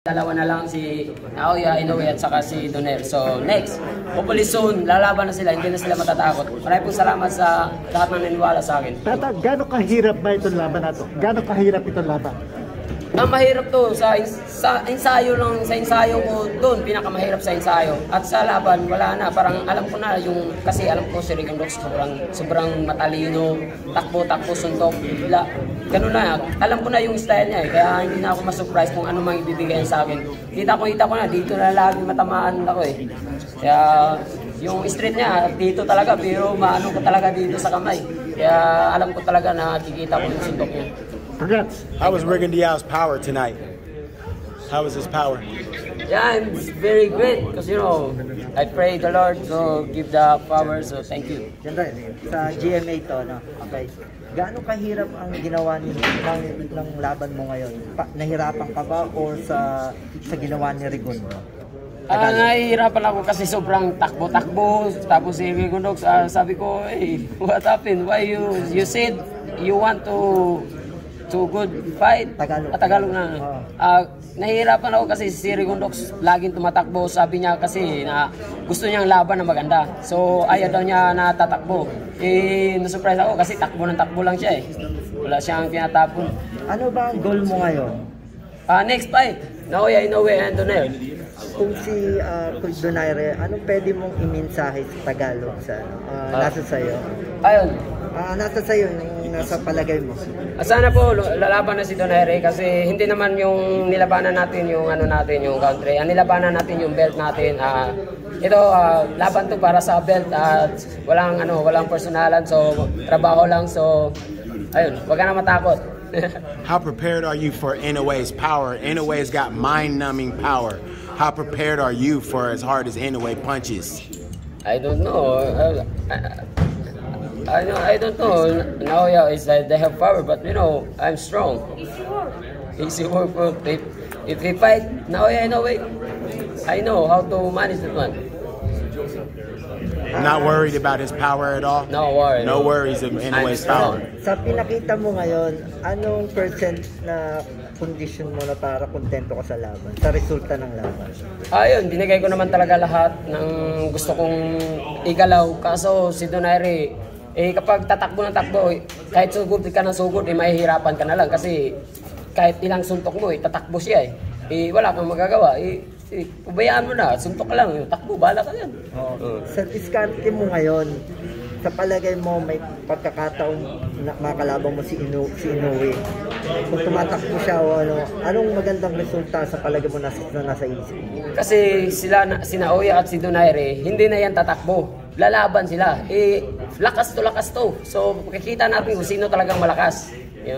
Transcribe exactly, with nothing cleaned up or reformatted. Dalawa na lang si Naoya Inoue at saka si Donaire. So next, hopefully soon, lalaban na sila, hindi na sila matatakot. Maraming pong salamat sa lahat ng naniwala sa akin. Tata, gano'ng kahirap ba itong laban na ito? Gano'ng kahirap itong laban? Ang mahirap to, sa, sa ensayo lang, sa ensayo ko doon, pinakamahirap sa ensayo. At sa laban, wala na, parang alam ko na yung, kasi alam ko si Rigondeaux sobrang, sobrang matalino, takbo-takbo, suntok, bigla. Ganun na, alam ko na yung style niya eh, kaya hindi na ako masurprise kung ano mang ibibigay sa akin. Kita ko, kita ko na, dito na lagi matamaan ako eh. Kaya yung street niya, dito talaga, pero maano ko talaga dito sa kamay. Kaya alam ko talaga na kikita ko yung suntok niya. Congrats. How was Rigondeux's power tonight? How was his power? Yeah, it's very great because, you know, I pray the Lord to give the power, so thank you. General, sa G M A to, no? Okay. Gaano kahirap ang ginawa ni, ng, ng laban mo ngayon? Pa, nahirapan ka ba o sa, sa ginawa ni Rigondeaux? Ah, uh, nahihirapan ako kasi sobrang takbo-takbo. Tapos si Rigondeaux, uh, sabi ko, hey, what happened? Why you, you said you want to... So good fight, Tagalog, ah, Tagalog na. Uh, nahihirapan ako kasi si Rigondeaux laging tumatakbo. Sabi niya kasi na gusto niyang laban na maganda. So ayaw daw niya na tatakbo. Eh, nasurprise ako kasi takbo ng takbo lang siya eh. Wala siyang tinatapon. Ano ba ang goal mo ngayon? Uh, next fight, Naoya Inoue and Donaire. Kung si uh, Donaire, ano pwede mong iminsahe sa Tagalog sa uh, nasa sa'yo? Ayun. Uh, nasa sa'yo yung nasa palagay mo. Sana po lalaban na si Donaire kasi hindi naman yung nilabanan natin yung ano natin yung country. Ang nilabanan natin yung belt natin. Uh, ito uh, laban to para sa belt at uh, walang ano, walang personalan, so trabaho lang, so ayun, wag ka na matakot. How prepared are you for Inoue's power? Inoue's got mind-numbing power. How prepared are you for as hard as Inoue punches? I don't know. Uh, uh, I don't, I don't know. Naoya is like they have power, but you know, I'm strong. Easy work. Easy work. If, if we fight, Naoya, I know it. I know how to manage that one. Not worried about his power at all? No worries. No worries of Inoue's power. Sa pinakita mo ngayon, anong percent na condition mo na para kontento ka sa laban? Sa resulta ng laban? Ayun, binigay ko naman talaga lahat ng gusto kong igalaw. Kaso si Donaire, eh kapag tatakbo ng takbo, eh, kahit sugod ka ng sugod, eh mahihirapan ka na lang kasi kahit ilang suntok mo, eh, tatakbo siya eh. Eh wala kang magagawa, eh, eh pabayaan mo na, suntok lang, eh, takbo, bahala ka yan. Oh. Uh. Sa diskarte mo ngayon, sa palagay mo may pagkakataong na makalabang mo si, Inu si Inoue, kung tumatakbo siya o ano, anong magandang resulta sa palagay mo na, na nasa isip? Kasi sila, na, si Naoya at si Donaire, hindi na yan tatakbo. Lalaban sila. Eh, lakas to, lakas to. So, makikita natin kung sino talagang malakas. Yun.